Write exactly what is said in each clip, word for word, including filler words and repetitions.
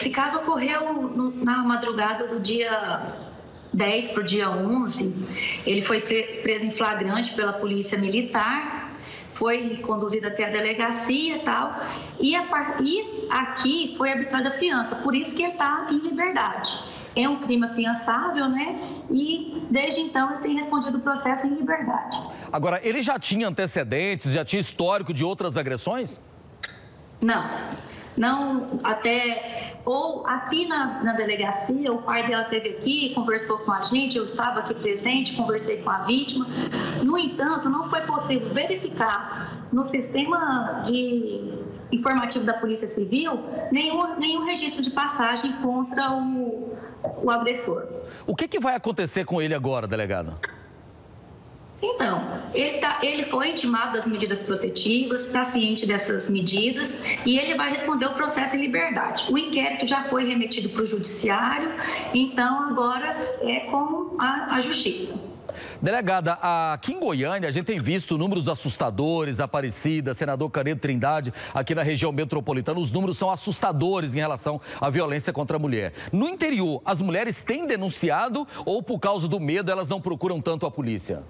Esse caso ocorreu na madrugada do dia dez para o dia onze, ele foi preso em flagrante pela polícia militar, foi conduzido até a delegacia e tal, e, a, e aqui foi arbitrada a fiança, por isso que ele está em liberdade. É um crime afiançável, né? E desde então ele tem respondido o processo em liberdade. Agora, ele já tinha antecedentes, já tinha histórico de outras agressões? Não. Não, até, ou aqui na, na delegacia, o pai dela esteve aqui, conversou com a gente, eu estava aqui presente, conversei com a vítima. No entanto, não foi possível verificar no sistema de informativo da Polícia Civil nenhum, nenhum registro de passagem contra o, o agressor. O que, que vai acontecer com ele agora, delegado? Então, ele, tá, ele foi intimado das medidas protetivas, está ciente dessas medidas e ele vai responder o processo em liberdade. O inquérito já foi remetido para o judiciário, então agora é com a, a justiça. Delegada, aqui em Goiânia a gente tem visto números assustadores, Aparecida, senador Canedo, Trindade, aqui na região metropolitana, os números são assustadores em relação à violência contra a mulher. No interior, as mulheres têm denunciado ou por causa do medo elas não procuram tanto a polícia?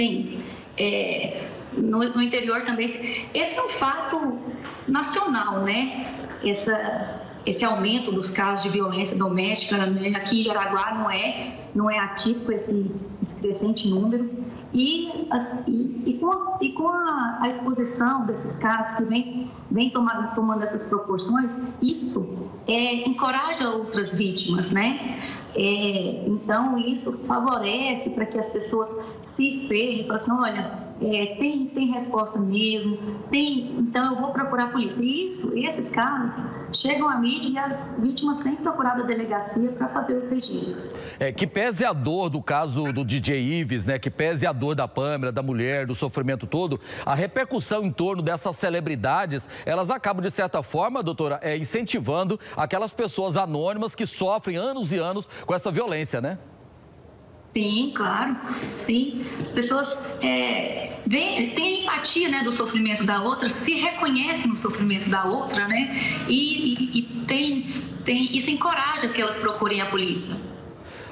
Sim, é, no, no interior também. Esse é um fato nacional, né? Essa, esse aumento dos casos de violência doméstica, né? Aqui em Jaraguá não é, não é atípico esse, esse crescente número. E, assim, e com, a, e com a, a exposição desses casos que vem, vem tomar, tomando essas proporções, isso é, encoraja outras vítimas, né? É, então, isso favorece para que as pessoas se espelhem, para assim, olha, é, tem, tem resposta mesmo, tem, então eu vou procurar a polícia. E isso, esses casos chegam à mídia e as vítimas têm procurado a delegacia para fazer os registros. É, que pese a dor do caso do D J Ives, né? Que pese a dor da Pâmela, da mulher, do sofrimento todo, a repercussão em torno dessas celebridades, elas acabam, de certa forma, doutora, é, incentivando aquelas pessoas anônimas que sofrem anos e anos com essa violência, né? Sim, claro, sim. As pessoas é, vem, têm empatia, né, do sofrimento da outra, se reconhecem no sofrimento da outra, né? E, e, e tem, tem, isso encoraja que elas procurem a polícia.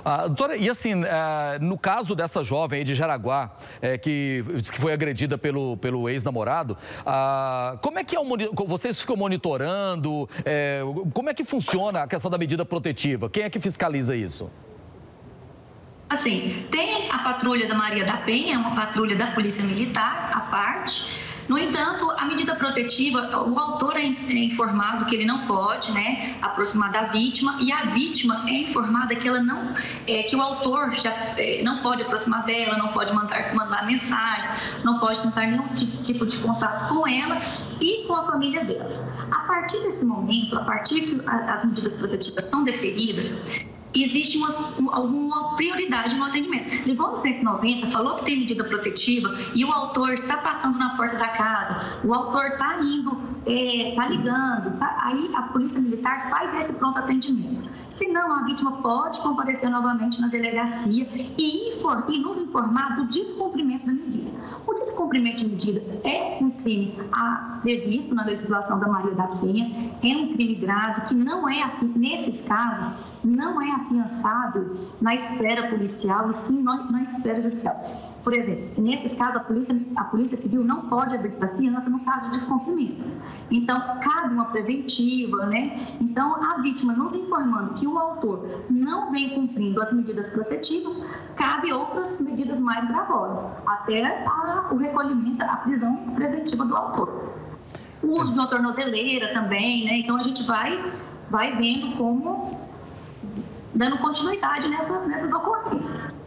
Ah, doutora, e assim, ah, no caso dessa jovem aí de Jaraguá, é, que, que foi agredida pelo, pelo ex-namorado, ah, como é que é o, vocês ficam monitorando, é, como é que funciona a questão da medida protetiva? Quem é que fiscaliza isso? Assim, tem a patrulha da Maria da Penha, uma patrulha da Polícia Militar, à parte. No entanto, a medida protetiva, o autor é informado que ele não pode, né, aproximar da vítima, e a vítima é informada que, ela não, é, que o autor já, é, não pode aproximar dela, não pode mandar, mandar mensagens, não pode tentar nenhum tipo de contato com ela e com a família dela. A partir desse momento, a partir que as medidas protetivas são deferidas, existe uma, alguma prioridade no atendimento. Ligou no cento e noventa, falou que tem medida protetiva e o autor está passando na porta da casa, o autor está indo, está é, ligando, tá, aí a Polícia Militar faz esse pronto atendimento. Se não, a vítima pode comparecer novamente na delegacia e, inform, e nos informar do descumprimento da medida. O descumprimento de medida é um crime a, previsto na legislação da Maria da Penha, é um crime grave que não é, nesses casos, não é afiançável na esfera policial e sim na esfera judicial. Por exemplo, nesses casos, a Polícia, a polícia Civil não pode arbitrar fiança no caso de descumprimento. Então, cabe uma preventiva, né? Então, a vítima nos informando que o autor não vem cumprindo as medidas protetivas, cabe outras medidas mais gravosas, até a, o recolhimento, a prisão preventiva do autor. O uso de uma tornozeleira também, né? Então, a gente vai, vai vendo como... dando continuidade nessa, nessas ocorrências.